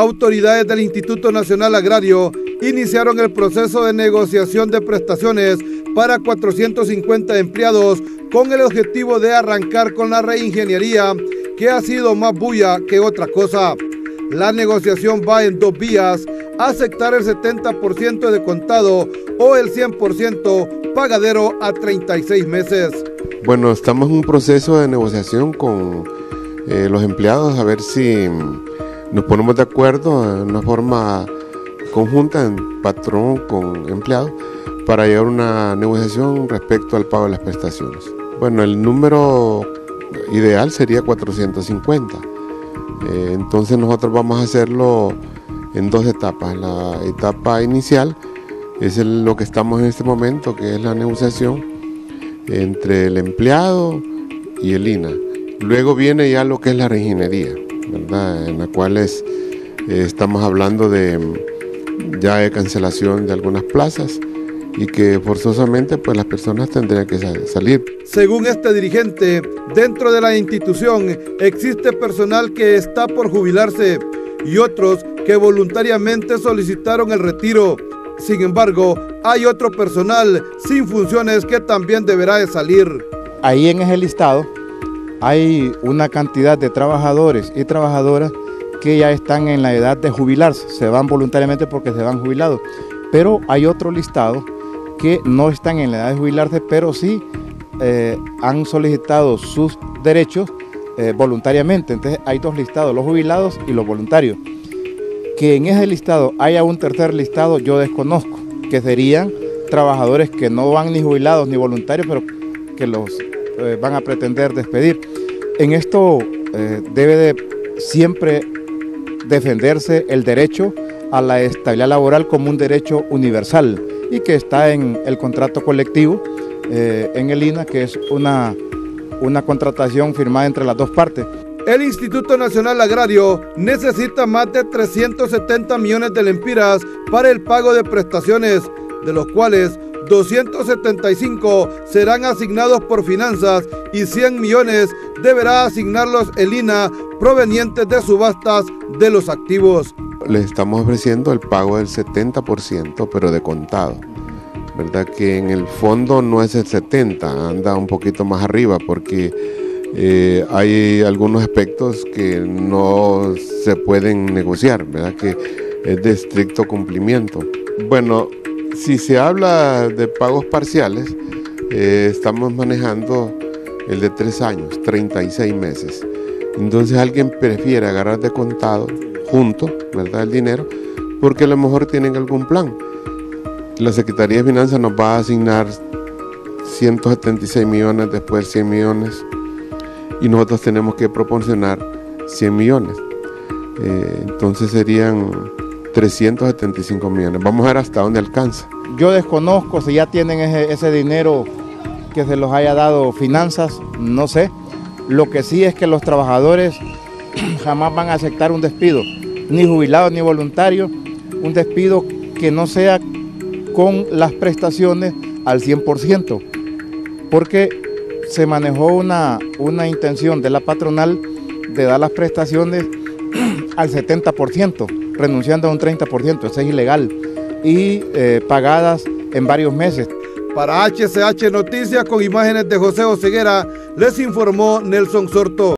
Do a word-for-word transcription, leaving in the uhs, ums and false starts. autoridades del Instituto Nacional Agrario iniciaron el proceso de negociación de prestaciones para cuatrocientos cincuenta empleados con el objetivo de arrancar con la reingeniería, que ha sido más bulla que otra cosa. La negociación va en dos vías: aceptar el setenta por ciento de contado o el cien por ciento pagadero a treinta y seis meses. Bueno, estamos en un proceso de negociación con eh, los empleados, a ver si nos ponemos de acuerdo en una forma conjunta, en patrón con empleado, para llevar una negociación respecto al pago de las prestaciones. Bueno, el número ideal sería cuatrocientos cincuenta, eh, entonces nosotros vamos a hacerlo en dos etapas. La etapa inicial es el, lo que estamos en este momento, que es la negociación entre el empleado y el I N A. Luego viene ya lo que es la reingeniería, ¿verdad?, en la cual es, eh, estamos hablando de ya de cancelación de algunas plazas y que forzosamente pues las personas tendrían que salir. Según este dirigente, dentro de la institución existe personal que está por jubilarse y otros que voluntariamente solicitaron el retiro. Sin embargo, hay otro personal sin funciones que también deberá de salir. Ahí en ese listado hay una cantidad de trabajadores y trabajadoras que ya están en la edad de jubilarse, se van voluntariamente porque se van jubilados, pero hay otro listado que no están en la edad de jubilarse, pero sí eh, han solicitado sus derechos eh, voluntariamente. Entonces hay dos listados, los jubilados y los voluntarios. Que en ese listado haya un tercer listado yo desconozco, que serían trabajadores que no van ni jubilados ni voluntarios, pero que los eh, van a pretender despedir. En esto eh, debe de siempre defenderse el derecho a la estabilidad laboral como un derecho universal y que está en el contrato colectivo, eh, en el I N A, que es una, una contratación firmada entre las dos partes. El Instituto Nacional Agrario necesita más de trescientos setenta millones de lempiras para el pago de prestaciones, de los cuales doscientos setenta y cinco serán asignados por finanzas y cien millones deberá asignarlos el I N A provenientes de subastas de los activos. Les estamos ofreciendo el pago del setenta por ciento, pero de contado. Verdad que en el fondo no es el setenta, anda un poquito más arriba porque eh, hay algunos aspectos que no se pueden negociar, verdad que es de estricto cumplimiento. Bueno, si se habla de pagos parciales, eh, estamos manejando el de tres años, treinta y seis meses. Entonces alguien prefiere agarrar de contado junto, ¿verdad?, el dinero, porque a lo mejor tienen algún plan. La Secretaría de Finanzas nos va a asignar ciento setenta y seis millones, después cien millones, y nosotros tenemos que proporcionar cien millones. Eh, entonces serían trescientos setenta y cinco millones. Vamos a ver hasta dónde alcanza. Yo desconozco si ya tienen ese, ese dinero que se los haya dado finanzas, no sé. Lo que sí es que los trabajadores jamás van a aceptar un despido, ni jubilado ni voluntario, un despido que no sea con las prestaciones al cien por ciento, porque se manejó una, una intención de la patronal de dar las prestaciones al setenta por ciento, renunciando a un treinta por ciento, eso es ilegal, y eh, pagadas en varios meses. Para H C H Noticias, con imágenes de José Oceguera, les informó Nelson Sorto.